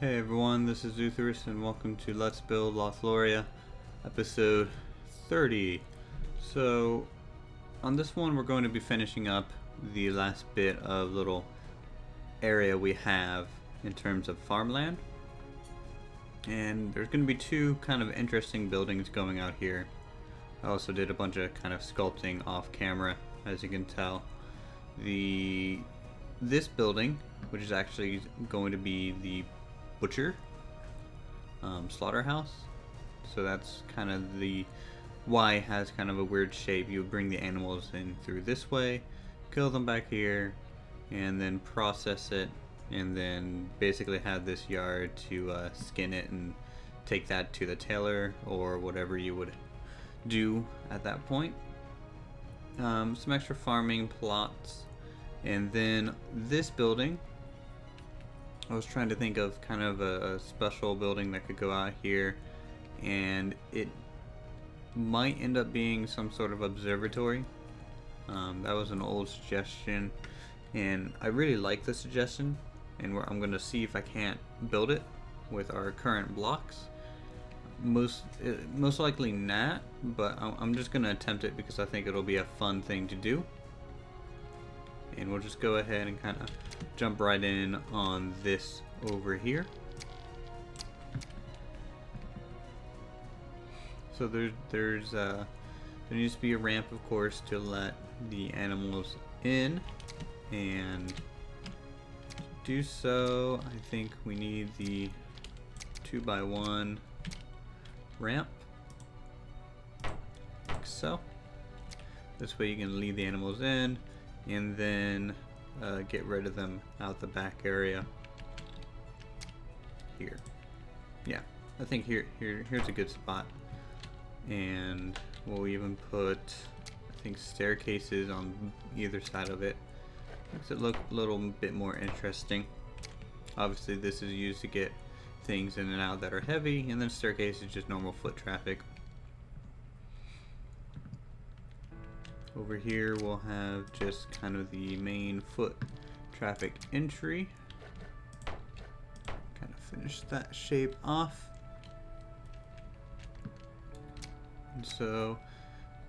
Hey everyone, this is Utheris and welcome to Let's Build Lothloria, episode 30. So, on this one we're going to be finishing up the last bit of little area we have in terms of farmland. And there's going to be two kind of interesting buildings going out here. I also did a bunch of kind of sculpting off camera, as you can tell. This building, which is actually going to be the butcher slaughterhouse, so that's kind of the Y has kind of a weird shape. You bring the animals in through this way, kill them back here, and then process it, and then basically have this yard to skin it and take that to the tailor or whatever you would do at that point. Some extra farming plots, and then this building, I was trying to think of kind of a special building that could go out here, and it might end up being some sort of observatory. That was an old suggestion, and I really like the suggestion, and I'm going to see if I can't build it with our current blocks. Most likely not, but I'm just going to attempt it because I think it'll be a fun thing to do. And we'll just go ahead and kind of jump right in on this over here. So there needs to be a ramp, of course, to let the animals in, and to do so I think we need the 2x1 ramp, like so. This way you can lead the animals in and then get rid of them out the back area here. Yeah, I think here's a good spot, and we'll even put, I think, staircases on either side of it. Makes it look a little bit more interesting. Obviously this is used to get things in and out that are heavy, and then staircase is just normal foot traffic. Over here we'll have just kind of the main foot traffic entry. Kind of finish that shape off. And so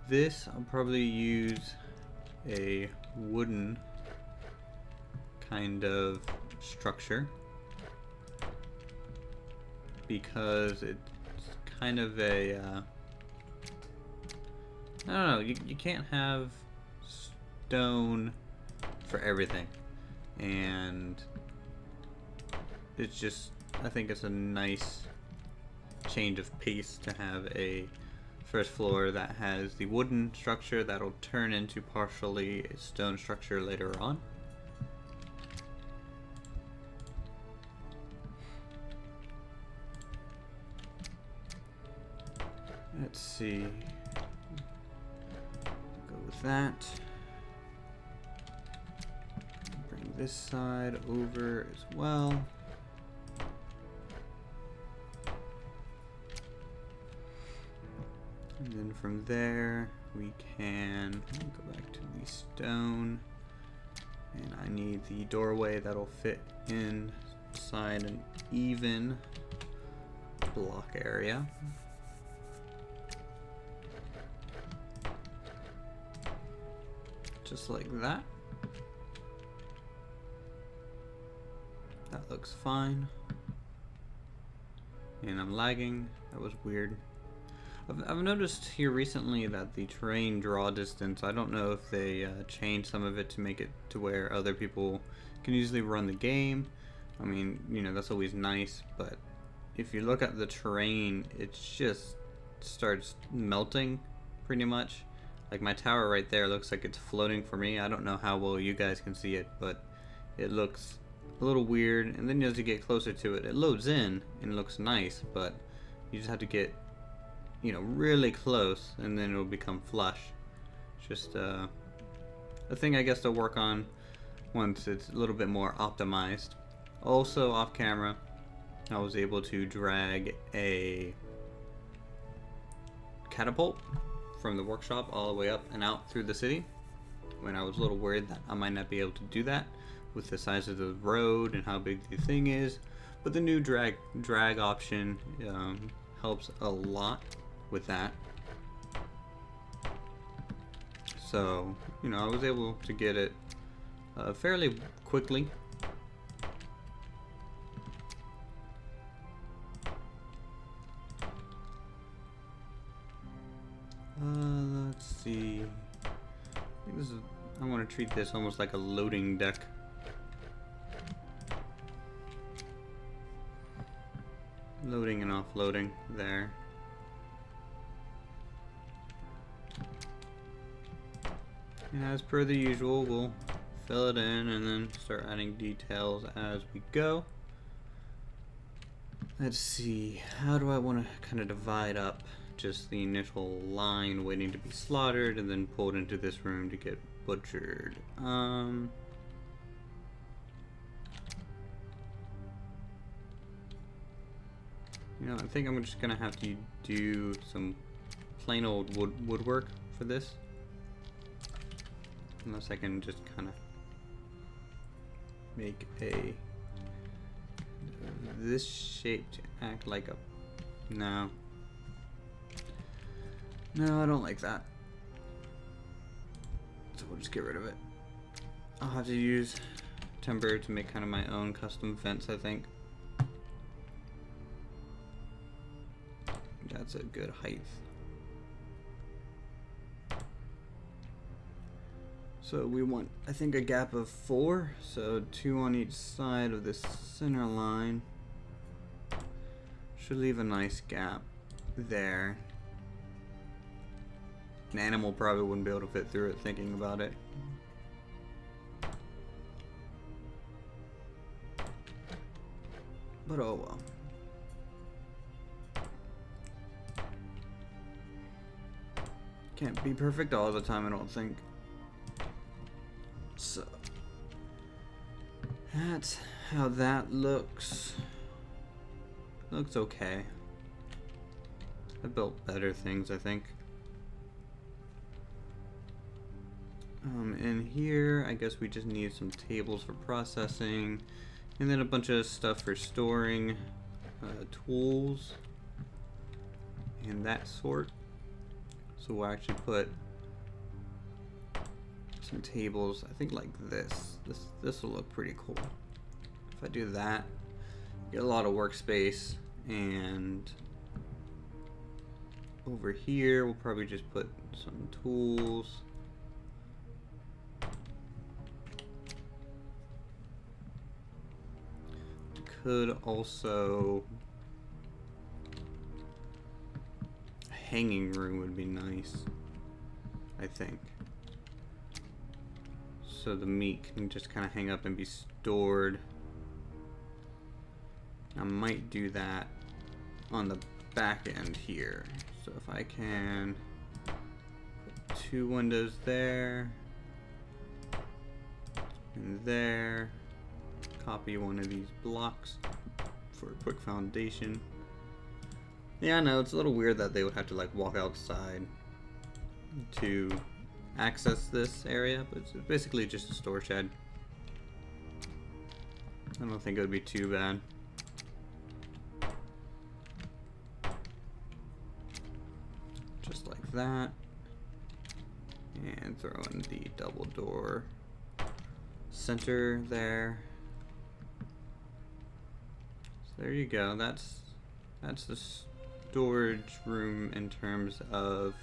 this, I'll probably use a wooden kind of structure because it's kind of a I don't know, you can't have stone for everything, and it's just, I think it's a nice change of pace to have a first floor that has the wooden structure that'll turn into partially a stone structure later on. Let's see. That. Bring this side over as well. And then from there we can go back to the stone, and I need the doorway that'll fit inside an even block area. Just like that. That looks fine. And I'm lagging. That was weird. I've noticed here recently that the terrain draw distance, I don't know if they changed some of it to make it to where other people can easily run the game. I mean, you know, that's always nice, but if you look at the terrain, it just starts melting pretty much. Like my tower right there looks like it's floating for me. I don't know how well you guys can see it, but it looks a little weird. And then as you get closer to it, it loads in and looks nice, but you just have to get, you know, really close, and then it'll become flush. Just a thing, I guess, to work on once it's a little bit more optimized. Also, off camera, I was able to drag a catapult from the workshop all the way up and out through the city. When I was a little worried that I might not be able to do that with the size of the road and how big the thing is, But the new drag option helps a lot with that. So, you know, I was able to get it fairly quickly. Let's see. I think this is, I want to treat this almost like a loading deck. Loading and offloading there. And as per the usual, we'll fill it in and then start adding details as we go. Let's see, how do I want to kind of divide up just the initial line waiting to be slaughtered and then pulled into this room to get butchered? You know, I think I'm just gonna have to do some plain old woodwork for this. Unless I can just kind of make a this shape to act like a no, I don't like that. So we'll just get rid of it. I'll have to use timber to make kind of my own custom fence, I think. That's a good height. So we want, I think, a gap of 4, so 2 on each side of the center line. Should leave a nice gap there. An animal probably wouldn't be able to fit through it, thinking about it. But oh well. Can't be perfect all the time, I don't think. So that's how that looks. Looks okay. I built better things, I think. In here, I guess we just need some tables for processing, and then a bunch of stuff for storing tools and that sort. So we'll actually put some tables, I think, like this. This will look pretty cool. If I do that, get a lot of workspace. And over here, we'll probably just put some tools. Could also... hanging room would be nice, I think. So the meat can just kind of hang up and be stored. I might do that on the back end here. So if I can put 2 windows there and there, copy one of these blocks for a quick foundation. Yeah, I know, it's a little weird that they would have to like walk outside to access this area, but it's basically just a store shed. I don't think it would be too bad. Just like that. And throw in the double door center there. So there you go, that's the storage room in terms of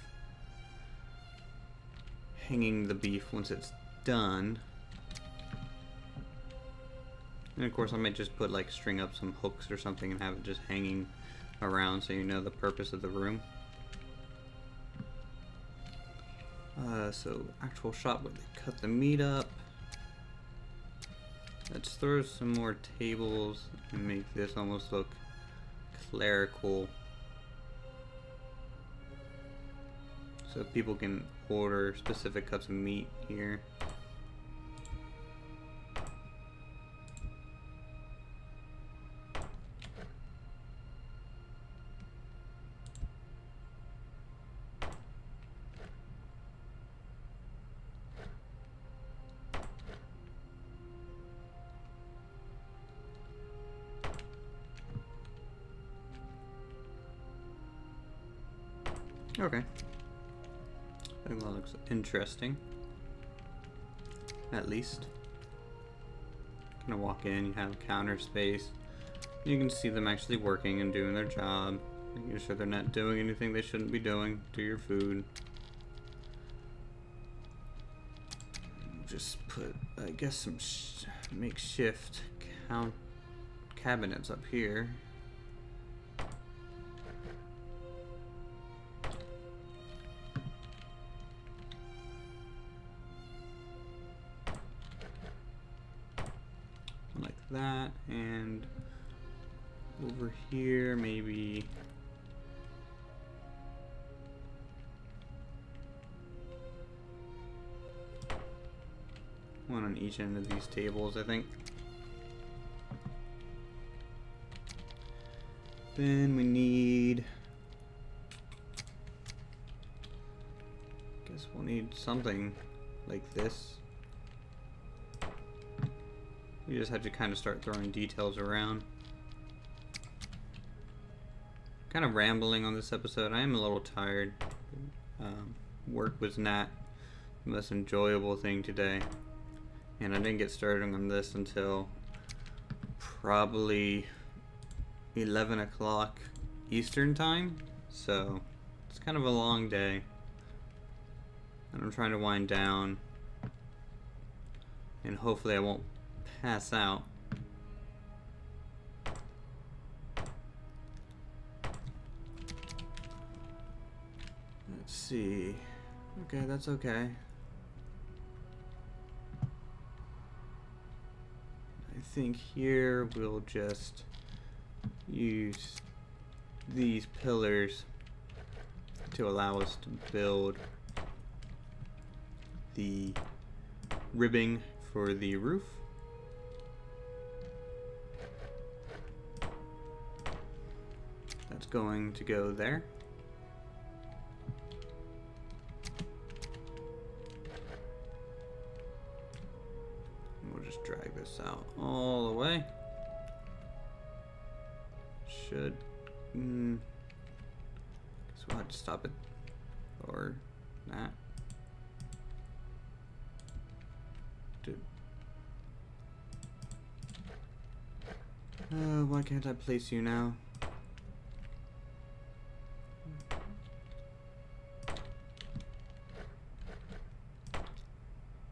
hanging the beef once it's done. And of course I might just put like string up some hooks or something and have it just hanging around so you know the purpose of the room. So actual shop where they cut the meat up. Let's throw some more tables and make this almost look clerical. So people can order specific cuts of meat here. Okay. I think that looks interesting. At least. Kind of walk in, you have counter space. You can see them actually working and doing their job. Making sure they're not doing anything they shouldn't be doing to your food. Just put, I guess, some makeshift cabinets up here. Like that, and over here, maybe. One on each end of these tables, I think. Then we need... I guess we'll need something like this. You just have to kind of start throwing details around. Kind of rambling on this episode. I am a little tired. Work was not the most enjoyable thing today. And I didn't get started on this until probably 11 o'clock Eastern time. So it's kind of a long day. And I'm trying to wind down. And hopefully I won't pass out. Let's see. Okay, that's okay. I think here we'll just use these pillars to allow us to build the ribbing for the roof. That's going to go there. Drag this out all the way. Should... guess we'll have to stop it. Or not. Dude. Oh, why can't I place you now?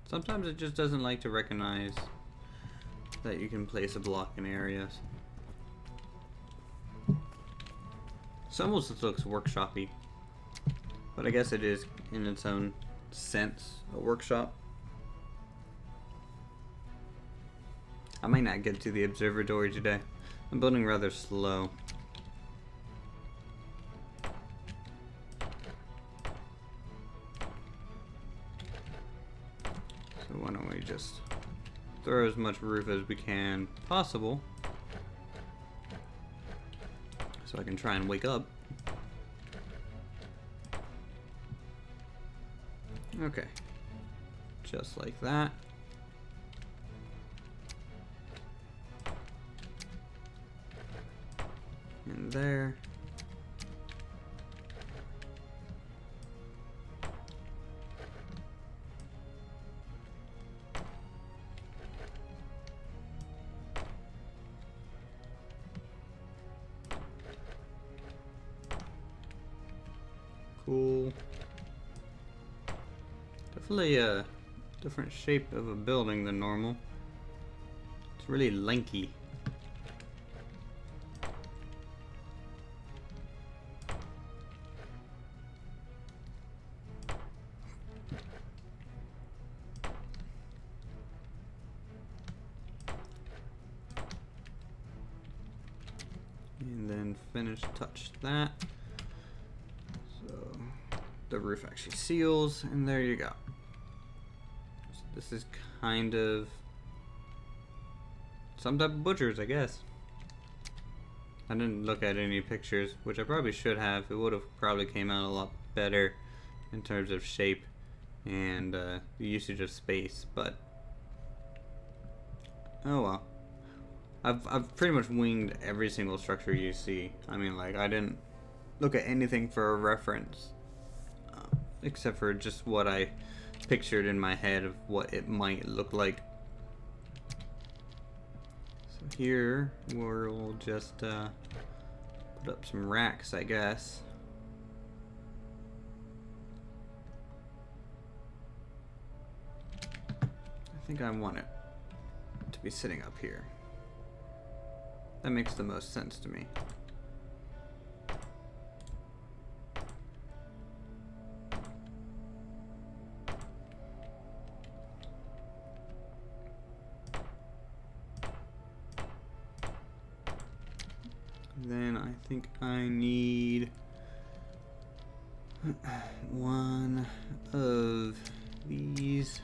Sometimes it just doesn't like to recognize that you can place a block in areas. It almost looks workshop-y, but I guess it is in its own sense a workshop. I might not get to the observatory today. I'm building rather slow. So why don't we just throw as much roof as we can possible, so I can try and wake up. Okay, just like that. And there. Cool. Definitely a different shape of a building than normal. It's really lanky. And then finish touch that. The roof actually seals, and there you go. So this is kind of some type of butchers, I guess. I didn't look at any pictures, which I probably should have. It would have probably came out a lot better in terms of shape and the usage of space, but oh well. I've pretty much winged every single structure you see. I mean, like, I didn't look at anything for a reference except for just what I pictured in my head of what it might look like. So here we'll just put up some racks, I guess. I think I want it to be sitting up here. That makes the most sense to me. Then I think I need one of these.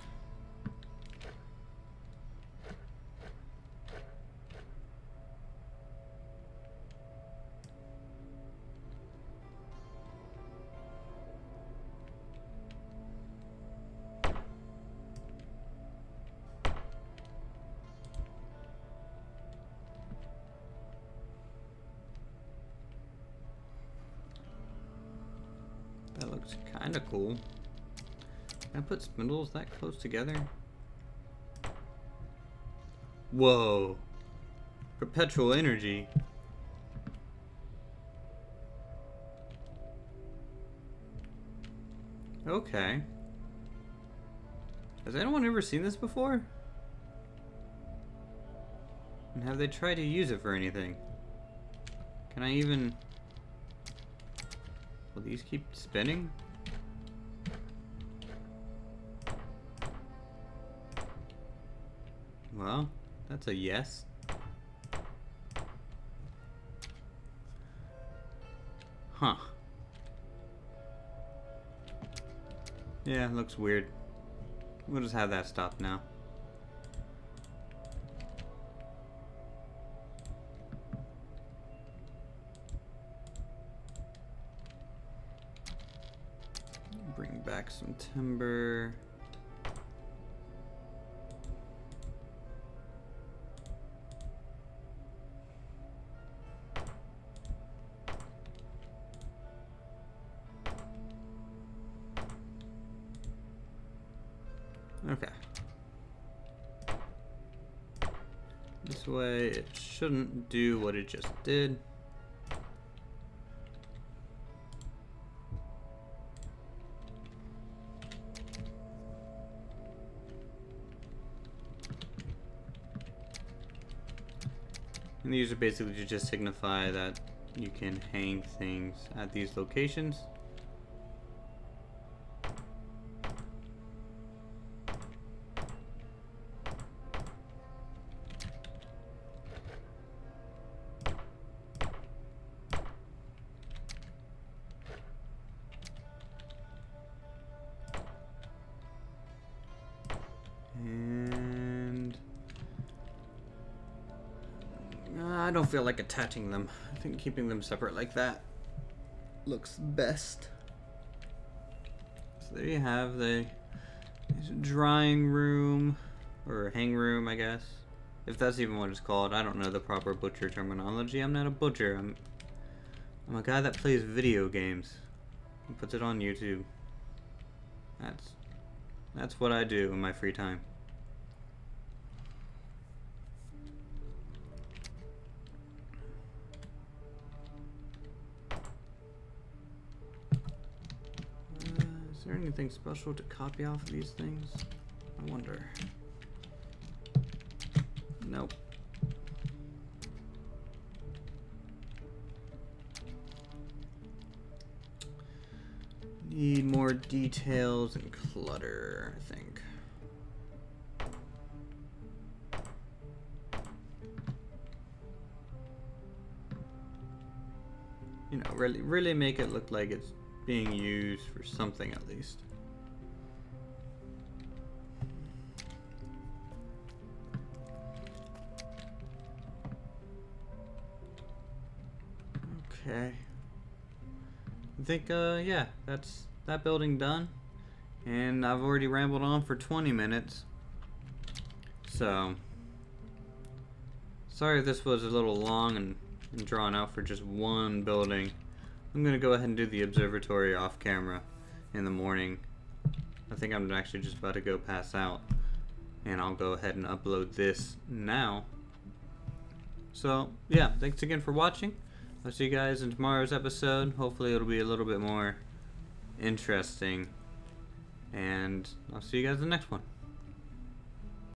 Kinda cool. Can I put spindles that close together? Whoa! Perpetual energy. Okay. Has anyone ever seen this before? And have they tried to use it for anything? Can I even... Will these keep spinning? Well, that's a yes. Huh. Yeah, looks weird. We'll just have that stop now. Bring back some timber. Okay. This way it shouldn't do what it just did. And these are basically to just signify that you can hang things at these locations. I don't feel like attaching them. I think keeping them separate like that looks best. So there you have the drying room, or hang room, I guess. If that's even what it's called. I don't know the proper butcher terminology. I'm not a butcher. I'm a guy that plays video games and puts it on YouTube. That's what I do in my free time. Is there anything special to copy off of these things? I wonder. Nope. Need more details and clutter, I think. You know, really make it look like it's being used for something at least. Okay. I think yeah, that's that building done. And I've already rambled on for 20 minutes. So sorry if this was a little long and drawn out for just one building. I'm gonna go ahead and do the observatory off camera, in the morning. I think I'm actually just about to go pass out, and I'll go ahead and upload this now. So yeah, thanks again for watching. I'll see you guys in tomorrow's episode. Hopefully it'll be a little bit more interesting, and I'll see you guys in the next one.